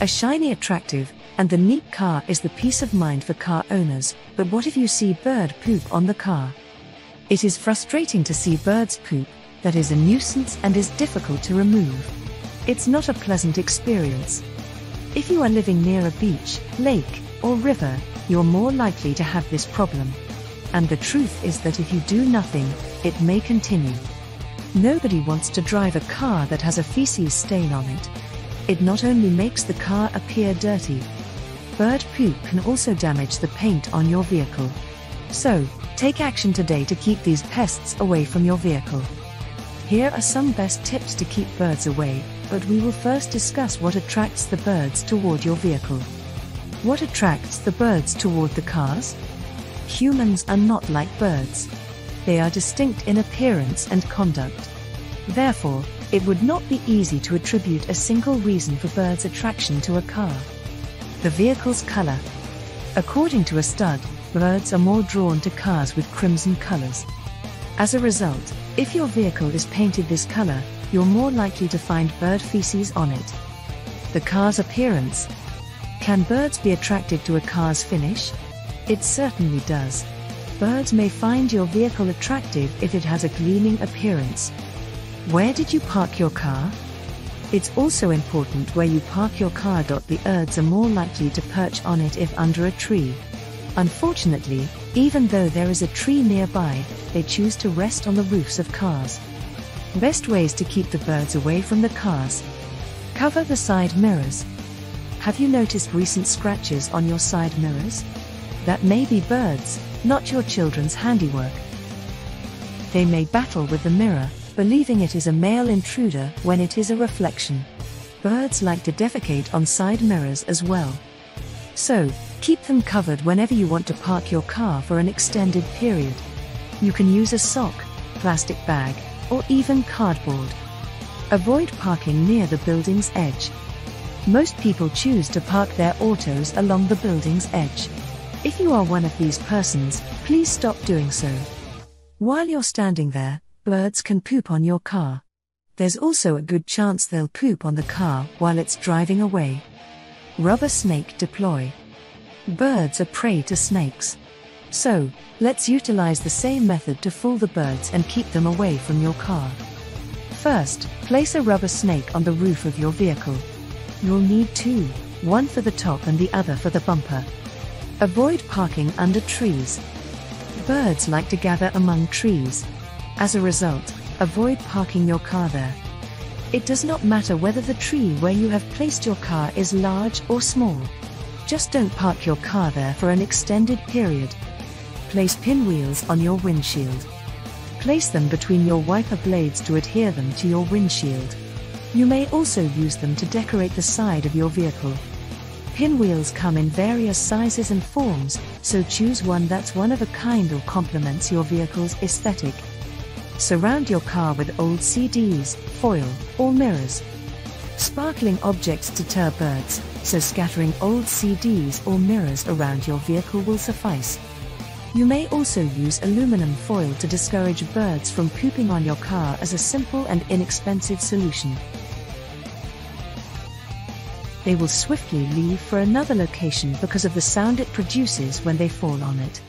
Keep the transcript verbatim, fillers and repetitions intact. are shiny, attractive, and the neat car is the peace of mind for car owners, but what if you see bird poop on the car? It is frustrating to see birds poop, that is a nuisance and is difficult to remove. It's not a pleasant experience. If you are living near a beach, lake, or river, you're more likely to have this problem. And the truth is that if you do nothing, it may continue. Nobody wants to drive a car that has a feces stain on it. It not only makes the car appear dirty, bird poop can also damage the paint on your vehicle. So, take action today to keep these pests away from your vehicle. Here are some best tips to keep birds away, but we will first discuss what attracts the birds toward your vehicle. What attracts the birds toward the cars? Humans are not like birds. They are distinct in appearance and conduct. Therefore, it would not be easy to attribute a single reason for birds' attraction to a car. The vehicle's color. According to a stud, birds are more drawn to cars with crimson colors. As a result, if your vehicle is painted this color, you're more likely to find bird feces on it. The car's appearance. Can birds be attracted to a car's finish? It certainly does. Birds may find your vehicle attractive if it has a gleaming appearance. Where did you park your car? It's also important where you park your car. The birds are more likely to perch on it if under a tree. Unfortunately, even though there is a tree nearby, they choose to rest on the roofs of cars. Best ways to keep the birds away from the cars. Cover the side mirrors. Have you noticed recent scratches on your side mirrors? That may be birds, not your children's handiwork. They may battle with the mirror, believing it is a male intruder when it is a reflection. Birds like to defecate on side mirrors as well. So, keep them covered whenever you want to park your car for an extended period. You can use a sock, plastic bag, or even cardboard. Avoid parking near the building's edge. Most people choose to park their autos along the building's edge. If you are one of these persons, please stop doing so. While you're standing there, birds can poop on your car. There's also a good chance they'll poop on the car while it's driving away. Rubber snake deploy. Birds are prey to snakes. So, let's utilize the same method to fool the birds and keep them away from your car. First, place a rubber snake on the roof of your vehicle. You'll need two, one for the top and the other for the bumper. Avoid parking under trees. Birds like to gather among trees. As a result, avoid parking your car there. It does not matter whether the tree where you have placed your car is large or small. Just don't park your car there for an extended period. Place pinwheels on your windshield. Place them between your wiper blades to adhere them to your windshield. You may also use them to decorate the side of your vehicle. Pinwheels come in various sizes and forms, so choose one that's one of a kind or complements your vehicle's aesthetic. Surround your car with old C Ds, foil, or mirrors. Sparkling objects deter birds, so scattering old C Ds or mirrors around your vehicle will suffice. You may also use aluminum foil to discourage birds from pooping on your car as a simple and inexpensive solution. They will swiftly leave for another location because of the sound it produces when they fall on it.